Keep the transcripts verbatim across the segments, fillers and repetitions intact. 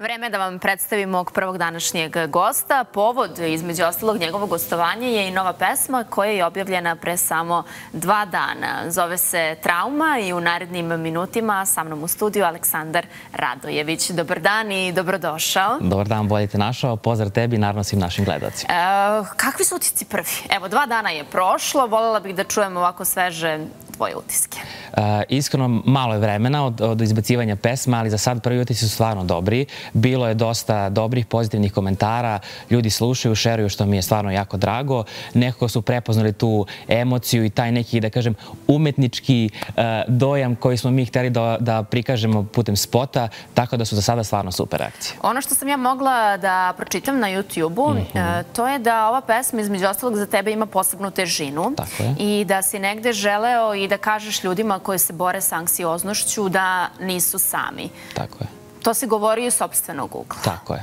Vreme da vam predstavim mog prvog današnjeg gosta. Povod, između ostalog, njegovog gostovanja je i nova pesma koja je objavljena pre samo dva dana. Zove se Trauma i u narednim minutima sa mnom u studiju Aleksandar Radojević. Dobar dan i dobrodošao. Dobar dan, bolje te našao. Pozdrav tebi i naravno svim našim gledalcima. E, kakvi su utisci prvi? Evo, dva dana je prošlo. Voljela bih da čujem ovako sveže tvoje utiske. E, iskreno, malo je vremena od, od izbacivanja pesma, ali za sad prvi utisci su stvarno dobri. Bilo je dosta dobrih, pozitivnih komentara, ljudi slušaju, šeruju, što mi je stvarno jako drago. Nekako su prepoznali tu emociju i taj neki, da kažem, umetnički dojam koji smo mi hteli da prikažemo putem spota, tako da su za sada stvarno super reakcije. Ono što sam ja mogla da pročitam na YouTube-u, to je da ova pesma, između ostalog, za tebe ima posebnu težinu i da si negde želeo i da kažeš ljudima koji se bore sa anksioznošću da nisu sami. Tako je. To si govorio iz sopstvenog ugla. Tako je.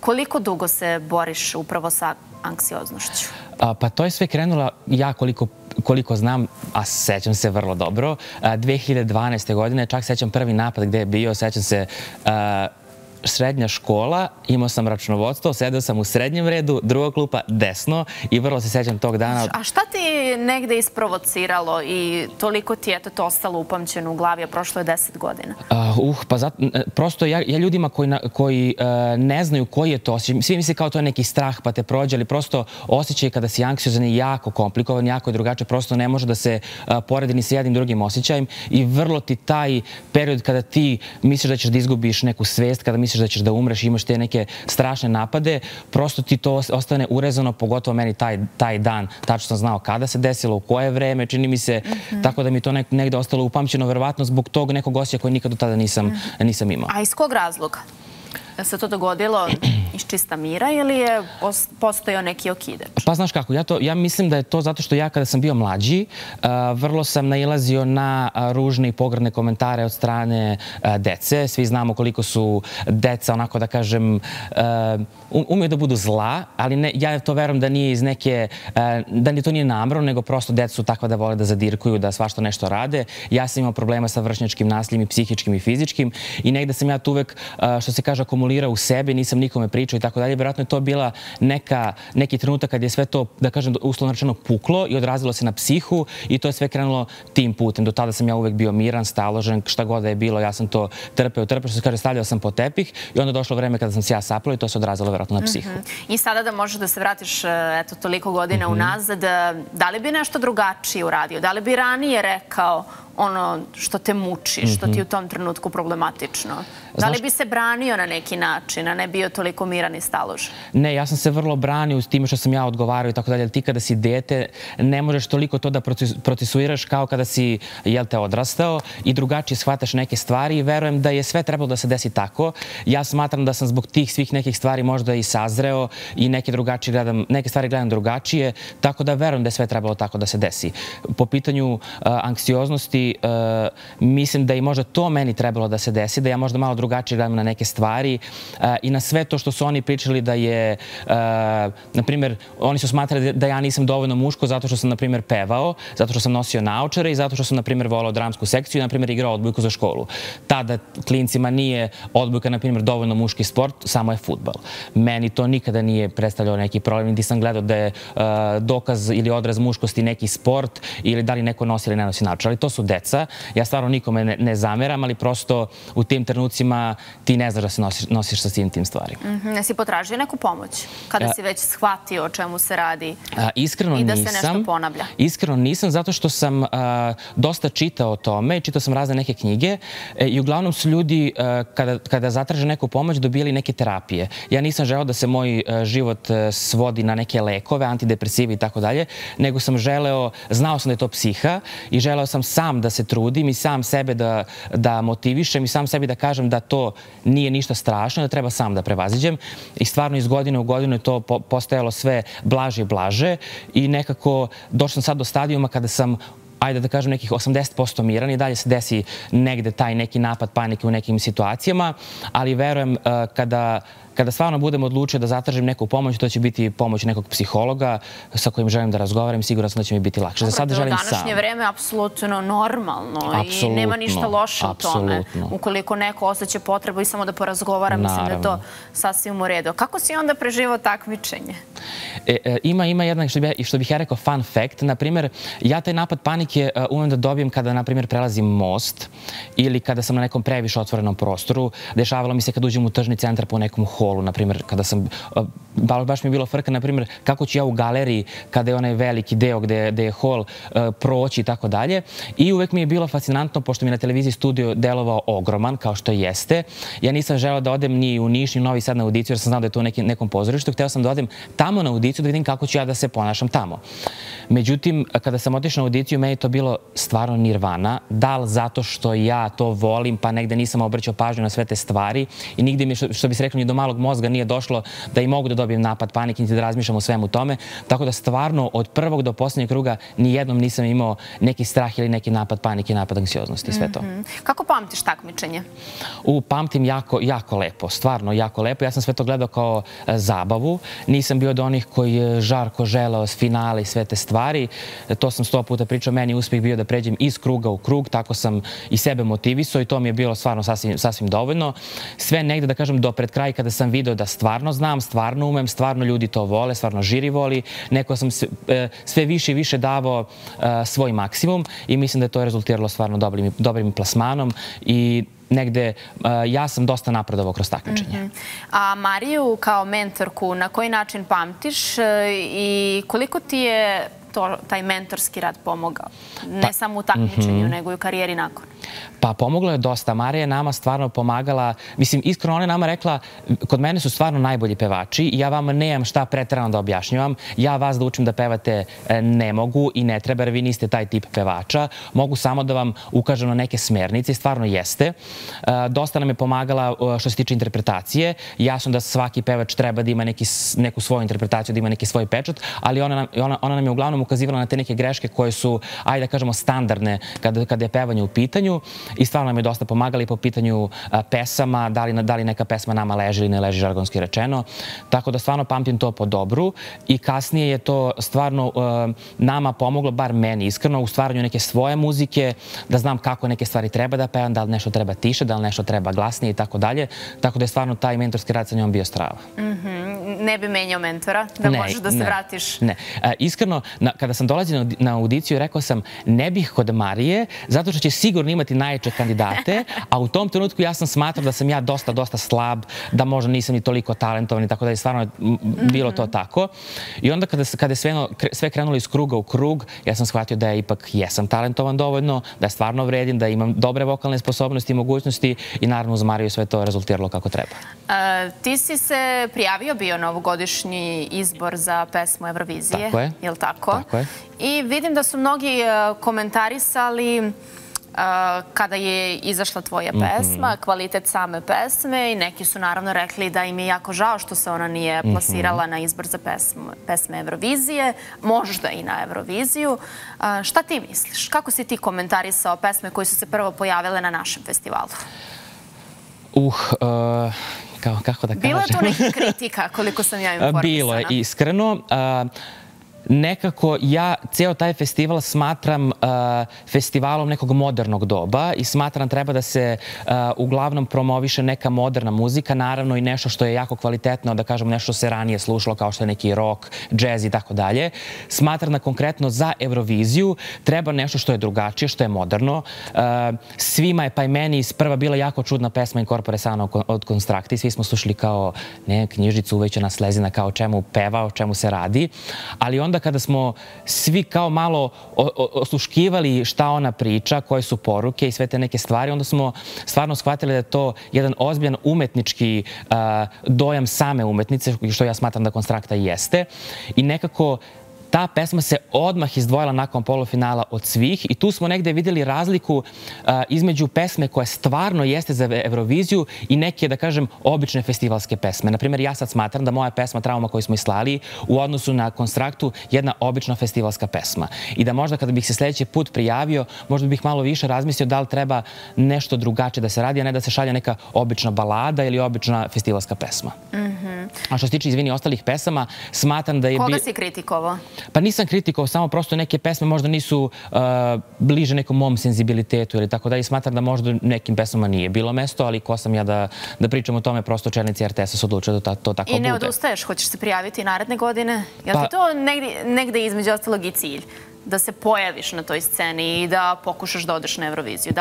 Koliko dugo se boriš upravo sa anksioznošću? Pa to je sve krenulo ja koliko koliko znam, a sećam se vrlo dobro. dve hiljade dvanaeste. godine, čak sećam prvi napad gde je bio, sećam se srednja škola, imao sam računovodstvo, sedeo sam u srednjem redu, drugog klupa, desno i vrlo se sećam tog dana. A šta ti je negde isprovociralo i toliko ti je to ostalo upamćeno u glavi, a prošlo je deset godina? Uh, pa zato, prosto ja, ja ljudima koji, koji uh, ne znaju koji je to osjećaj, svi misle kao to je neki strah pa te prođe, ali prosto osjećaj kada si anksiozan je jako komplikovan, jako je drugačije, prosto ne može da se uh, poredi ni sa jednim drugim osjećajem i vrlo ti taj period kada ti misliš da ćeš da izgubiš neku svest, kada misliš da ćeš da umreš i imaš te neke strašne napade, prosto ti to ostane urezano, pogotovo meni taj dan. Tačno sam znao kada se desilo, u koje vreme, čini mi se, tako da mi je to negde ostalo upamćeno, verovatno zbog tog nekog osjeća koji nikad do tada nisam imao. A iz kog razloga se to dogodilo? Iz čista mira ili je postojao neki okidač? Pa znaš kako, ja mislim da je to zato što ja kada sam bio mlađi vrlo sam nailazio na ružne i pogrdne komentare od strane dece. Svi znamo koliko su deca, onako da kažem, umiju da budu zla, ali ja to verujem da nije iz neke, da to nije namerno, nego prosto deca su takva da vole da zadirkuju, da svašta nešto rade. Ja sam imao problema sa vršnjačkim nasiljem i psihičkim i fizičkim i negde sam ja to uvek, što se kaže, akumulirao u sebi, nisam nikome pričao i tako dalje. Vjerojatno je to bila neki trenutak kad je sve to, da kažem, uslovno rečeno puklo i odrazilo se na psihu i to je sve krenulo tim putem. Do tada sam ja uvek bio miran, staložen, šta god da je bilo, ja sam to trpeo, trpeo, što se kaže, stavljao sam po tepih i onda je došlo vreme kada sam se ja saplao i to se odrazilo vjerojatno na psihu. I sada da možeš da se vratiš, eto, toliko godina unazad, da li bi nešto drugačije uradio? Da li bi ranije rekao ono što te muči, što ti u tom trenutku problematično? Da li bi se branio na neki način, a ne bio toliko miran i staložen? Ne, ja sam se vrlo branio s time što sam ja odgovarao i tako dalje. Ti kada si dete ne možeš toliko to da procesuiraš kao kada si, jel te, odrastao i drugačije shvataš neke stvari i verujem da je sve trebalo da se desi tako. Ja smatram da sam zbog tih svih nekih stvari možda i sazreo i neke stvari gledam drugačije, tako da verujem da je sve trebalo tako da se desi. Po pitanju anksioznosti, mislim da i možda to meni trebalo da se desi, da ja možda malo drugačije gledam na neke stvari i na sve to što su oni pričali da je, na primjer, oni su smatrali da ja nisam dovoljno muško zato što sam, na primjer, pevao, zato što sam nosio naočare i zato što sam, na primjer, volao dramsku sekciju i, na primjer, igrao odbojku za školu. Tada klincima nije odbojka, na primjer, dovoljno muški sport, samo je fudbal. Meni to nikada nije predstavljao neki problem, niti sam gledao da je dokaz ili odraz muškosti neki sport ili da li neko nosi ili ne nosi naočare, ali to su deca. Ja stvarno nikome ne zameram, ali prosto u tim trenucima ti ne znaš da se nosiš sa svim tim stvarima. Ne si potražio neku pomoć kada si već shvatio o čemu se radi i da se nešto ponavlja? Iskreno nisam, zato što sam dosta čitao o tome, čitao sam razne neke knjige i uglavnom su ljudi kada zatraže neku pomoć dobijali neke terapije. Ja nisam želeo da se moj život svodi na neke lekove, antidepresivi i tako dalje, nego sam želeo, znao sam da je to psiha i želeo sam sam da se trudim i sam sebe da motivišem i sam sebi da kažem da to nije ništa strašno, da treba sam da prevaziđem i stvarno iz godine u godinu je to postajalo sve blaže i blaže i nekako došao sam sad do stadijuma kada sam, ajde da kažem, nekih osamdeset posto miran i dalje se desi negde taj neki napad panike u nekim situacijama, ali verujem kada Kada stvarno budem odlučio da zatražim neku pomoć, to će biti pomoć nekog psihologa sa kojim želim da razgovaram, sigurno sam da će mi biti lakše. Za sada želim sam. U današnje vreme je apsolutno normalno i nema ništa loše u tome. Ukoliko neko osjeća potrebu i samo da porazgovara, mislim da je to sasvim u redu. Kako si onda preživao takmičenje? Ima jedan, što bih ja rekao, fun fact. Naprimjer, ja taj napad panike umem da dobijem kada, naprimjer, prelazim most ili kada sam na nekom previše otvorenom prostoru. Dešavalo mi se kad uđem u tržni centar po nekom holu, naprimjer, kada sam, baš mi je bilo frka, naprimjer, kako ću ja u galeriji, kada je onaj veliki deo gde je hol, proći i tako dalje. I uvek mi je bilo fascinantno, pošto mi je na televiziji studio delovao ogroman, kao što jeste. Ja nisam želeo da odem ni u Niš, ni u Novi Sad na audiciju, jer sam znao da je to u nekom pozorištu. Hteo sam da odem tamo na audiciju, da vidim kako ću ja da se ponašam tamo. Međutim, kada sam otišao na audiciju, meni je to bilo stvarno nirvana. Da li zato što ja to volim, pa negde nisam obraćao pažnju na sve te stvari i nigde mi, što bi se reklo, ni do malog mozga nije došlo da i mogu da dobijem napad panike, niti da razmišljam o svemu tome. Tako da stvarno od prvog do posljednjeg kruga nijednom nisam imao neki strah ili neki napad panike, napad anksioznosti i sve to. Kako pamtiš takmičenje? U, pamtim jako, jako lepo, stvarno jako lepo. Ja sam sve to gledao kao zabavu. Nisam bio od onih koji je žarko želeo finale i sve te stvari. To sam sto puta pričao, meni je uspeh bio da pređem iz kruga u krug, tako sam i sebe motivisao i to mi je bilo stvarno sasvim dovoljno. Sve negde, da kažem, do pred kraj kada sam video da stvarno znam, stvarno umem, stvarno ljudi to vole, stvarno žiri voli, neko sam sve više i više davao svoj maksimum i mislim da je to rezultiralo stvarno dobrim plasmanom i negde ja sam dosta napredovao kroz takmičenje. A Mariju kao mentorku na koji način pamtiš i koliko ti je taj mentorski rad pomogao? Ne samo u takmičenju, nego i u karijeri nakon. Pa pomoglo je dosta. Marija je nama stvarno pomagala. Mislim, iskreno, ona je nama rekla, kod mene su stvarno najbolji pevači i ja vam nemam šta preterano da objašnjavam. Ja vas da učim da pevate ne mogu i ne treba, jer vi niste taj tip pevača. Mogu samo da vam ukažem na neke smernice i stvarno jeste. Dosta nam je pomagala što se tiče interpretacije. Jasno da svaki pevač treba da ima neku svoju interpretaciju, da ima neki svoj pečat, ali ona nam je uglavnom ukazivala na te neke greške koje su, ajde da kažemo, standardne kada je pevanje u pitanju i stvarno nam je dosta pomagala i po pitanju pesama, da li neka pesma nama leži ili ne leži, žargonski rečeno. Tako da stvarno pamtim to po dobru i kasnije je to stvarno nama pomoglo, bar meni iskreno, u stvaranju neke svoje muzike, da znam kako neke stvari treba da pevam, da li nešto treba tiše, da li nešto treba glasnije i tako dalje. Tako da je stvarno taj mentorski rad sa njom bio strava. Ne bi menjao mentora, da možeš da se vratiš? Ne, iskreno, kada sam dolazio na audiciju, rekao sam ne bih kod Marije, zato što će sigurno imati najjače kandidate, a u tom trenutku ja sam smatrao da sam ja dosta, dosta slab, da možda nisam ni toliko talentovan i tako da je stvarno bilo to tako. I onda kada je sve krenulo iz kruga u krug, ja sam shvatio da ja ipak jesam talentovan dovoljno, da je stvarno vredim, da imam dobre vokalne sposobnosti i mogućnosti i naravno uz Mariju sve to rezultiralo kako treba. Ti si se prijavio bio na ovogodišnji izbor za pesmu Eurovizije, je li tako? I vidim da su mnogi komentarisali kada je izašla tvoja pesma, kvalitet same pesme i neki su naravno rekli da im je jako žao što se ona nije plasirala na izbor za pesme Eurovizije, možda i na Euroviziju. Šta ti misliš? Kako si ti komentarisao pesme koje su se prvo pojavile na našem festivalu? Uh... Kako da kažem? Bilo je tu nekih kritika, koliko sam ja informisana. Bilo je, iskreno. Nekako ja ceo taj festival smatram festivalom nekog modernog doba i smatram treba da se uglavnom promoviše neka moderna muzika, naravno i nešto što je jako kvalitetno, da kažem nešto što se ranije slušalo kao što je neki rock, džez i tako dalje. Smatram da konkretno za Euroviziju treba nešto što je drugačije, što je moderno. Svima je, pa i meni iz prva bila jako čudna pesma In corpore sano od Konstrakta i svi smo slušali kao ne, knjižicu uvećana slezina, kao čemu peva, o čemu se radi, ali onda kada smo svi kao malo osluškivali šta ona priča, koje su poruke i sve te neke stvari, onda smo stvarno shvatili da je to jedan ozbiljan umetnički dojam same umetnice, što ja smatram da Konstrakta jeste. I nekako ta pesma se odmah izdvojila nakon polufinala od svih i tu smo negde videli razliku između pesme koja stvarno jeste za Euroviziju i neke, da kažem, obične festivalske pesme. Naprimjer, ja sad smatram da moja pesma Trauma koju smo islali u odnosu na Konstraktu jedna obična festivalska pesma. I da možda kada bih se sljedeći put prijavio, možda bih malo više razmislio da li treba nešto drugačije da se radi, a ne da se šalja neka obična balada ili obična festivalska pesma. A što se tiče, izvini, ostalih pesama, smatram da je... Koga si kritikovao? Pa nisam kritikovao, samo prosto neke pesme možda nisu bliže nekom mom senzibilitetu ili tako dalje. Smatram da možda nekim pesmama nije bilo mesto, ali ko sam ja da pričam o tome, prosto čelnici R T S-a su odlučili da to tako bude. I ne odustaješ, hoćeš se prijaviti naredne godine? Je li to negde između ostalog i cilj? Da se pojaviš na toj sceni i da pokušaš da odeš na Euroviziju.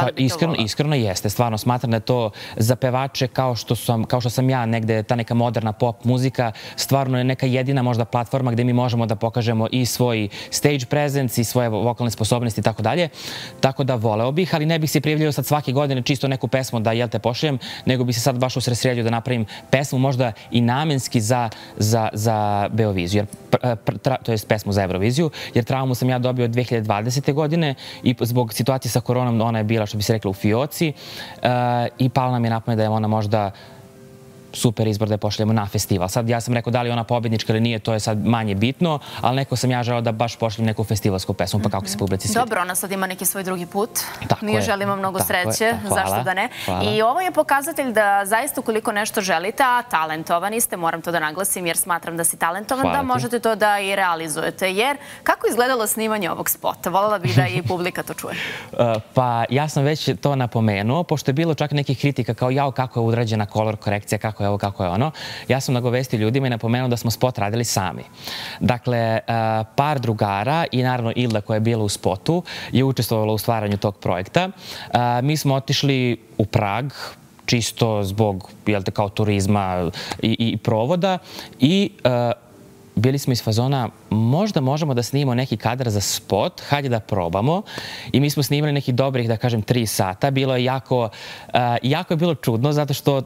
Iskreno jeste. Stvarno smatram da je to za pevače kao što sam ja negde, ta neka moderna pop muzika, stvarno je neka jedina možda platforma gde mi možemo da pokažemo i svoj stage presence i svoje vokalne sposobnosti i tako dalje. Tako da voleo bih, ali ne bih se prijavljao sad svake godine čisto neku pesmu da jel te pošaljem, nego bih se sad baš usredsredio da napravim pesmu možda i namenski za Beoviziju, to je pesmu za Euroviziju, jer Traumu sam ja dobio od dve hiljade dvadesete. godine i zbog situacije sa koronom ona je bila, što bi se rekla, u fioci i pala nam je na pamet da je ona možda super izbor da je pošaljemo na festival. Sad ja sam rekao da li je ona pobednička ili nije, to je sad manje bitno, ali neko sam ja želao da baš pošaljem neku festivalsku pesmu, pa kako se publici sviđa. Dobro, ona sad ima neki svoj drugi put. Mi joj želimo mnogo sreće, zašto da ne. I ovo je pokazatelj da zaista ukoliko nešto želite, a talentovani ste, moram to da naglasim jer smatram da si talentovan, da možete to da i realizujete. Jer kako je izgledalo snimanje ovog spota? Volela bih da i publika to čuje. Pa ja sam već to napomenuo, pošto je bilo čak nekih kritika kao jao kako je urađena kolor korekcija, kako evo kako je ono, ja sam nagovestio ljudima i napomenuo da smo spot radili sami. Dakle, par drugara i naravno Ilda koja je bila u spotu je učestvovala u stvaranju tog projekta. Mi smo otišli u Prag, čisto zbog, jel te, kao turizma i provoda i bili smo iz fazona, možda možemo da snimimo neki kadar za spot, hajde da probamo. I mi smo snimali nekih dobrih, da kažem, tri sata. Bilo je jako, jako je bilo čudno, zato što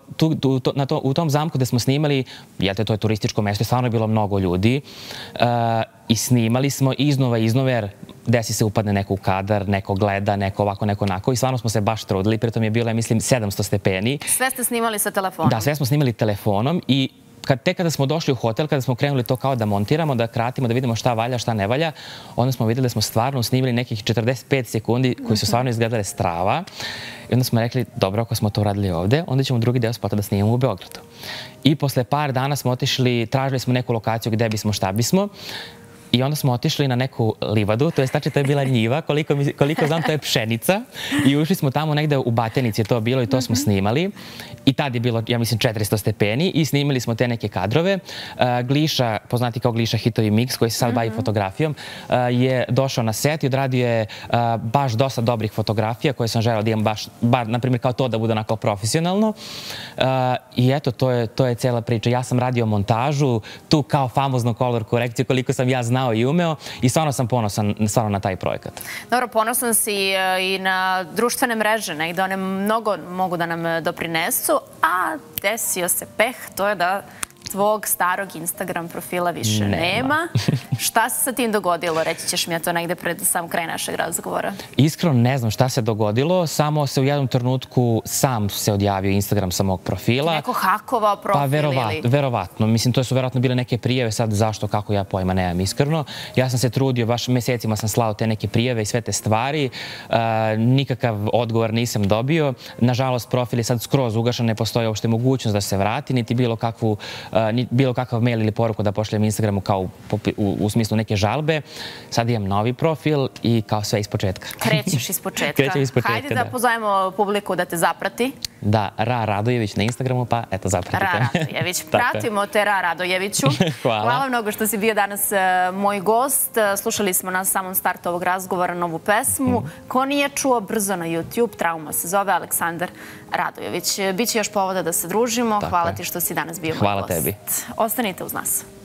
u tom zamku gde smo snimali, jel te, to je turističko mesto, stvarno je bilo mnogo ljudi. I snimali smo iznova i iznova, jer desi se upadne neko u kadar, neko gleda, neko ovako, neko onako. I stvarno smo se baš trudili, pritom je bilo, ja mislim, sedamsto stepeni. Sve ste snimali sa telefonom. Da, sve smo snimali telefonom i tek kada smo došli u hotel, kada smo krenuli to kao da montiramo, da kratimo, da vidimo šta valja, šta ne valja, onda smo videli da smo stvarno snimili nekih četrdeset pet sekundi koji su stvarno izgledale strava. I onda smo rekli, dobro, ako smo to uradili ovde, onda ćemo drugi deo spota da snimamo u Beogradu. I posle par dana smo otišli, tražili smo neku lokaciju gde bismo, šta bismo. I onda smo otišli na neku livadu, to je, znači, to je bila njiva, koliko znam to je pšenica. I ušli smo tamo negde u Batenici je to bilo i to smo snimali. I tad je bilo, ja mislim, četiristo stepeni i snimili smo te neke kadrove. Gliša, poznati kao Gliša Hitovi Mix, koji se sad bavi fotografijom, je došao na set i odradio je baš dosta dobrih fotografija koje sam želeo da imam baš, na primjer kao to da bude onako profesionalno. I eto, to je cela priča. Ja sam radio montažu, tu kao famoznu kolor korekciju koliko sam ja znao i umeo i stvarno sam ponosan na taj projekat. Dobro, ponosan si i na društvene mreže, negde one mnogo mogu da nam doprinesu, a desio se peh, to je da tvog starog Instagram profila više nema. Šta se sa tim dogodilo? Reći ćeš mi ja to negde pred sam kraj našeg razgovora. Iskreno ne znam šta se dogodilo, samo se u jednom trenutku sam se odjavio Instagram sa mog profila. Neko hakovao profil ili? Pa verovatno. Mislim, to su verovatno bile neke prijeve, sad zašto, kako, ja pojma nemam iskreno. Ja sam se trudio, baš mesecima sam slao te neke prijeve i sve te stvari. Nikakav odgovor nisam dobio. Nažalost, profil je sad skroz ugašan, ne postoji uopšte mogućnost da se vrati, niti bilo kakvu bilo kakav mail ili poruku da pošaljem Instagramu kao u smislu neke žalbe. Sad imam novi profil i kao sve iz početka. Krećeš iz početka. Hajde da pozovemo publiku da te zaprati. Da, Ra Radojević na Instagramu, pa eto, zapratite. Ra Radojević. Pratimo te, Ra Radojeviću. Hvala. Hvala mnogo što si bio danas moj gost. Slušali smo na samom startu ovog razgovora novu pesmu. Ko nije čuo, brzo na YouTube, Trauma se zove, Aleksandar Radojević. Biće još povoda da se družimo. Hvala ti što si danas bio moj gost. Hvala tebi. Ostanite uz nas.